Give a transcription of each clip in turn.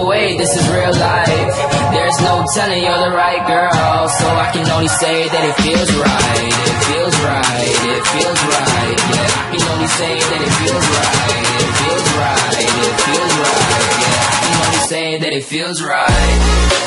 no way, this is real life. There's no telling you're the right girl, so I can only say that it feels right. It feels right, it feels right. Yeah, I can only say that it feels right. It feels right, it feels right. Yeah, I can only say that it feels right.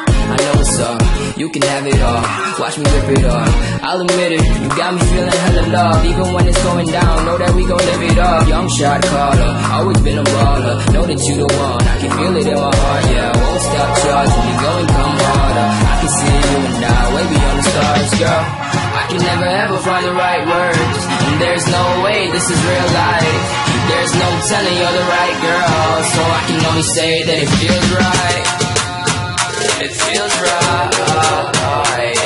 know what's up. You can have it all, watch me rip it off. I'll admit it, you got me feeling hella love. Even when it's going down, know that we gon' live it up. Young shot caller, always been a baller. Know that you the one, I can feel it in my heart. Yeah, I won't stop charging, you go and come harder. I can see you and I, way beyond the stars, girl. I can never ever find the right words, and there's no way, this is real life. There's no telling you're the right girl, so I can only say that it feels right. It feels right.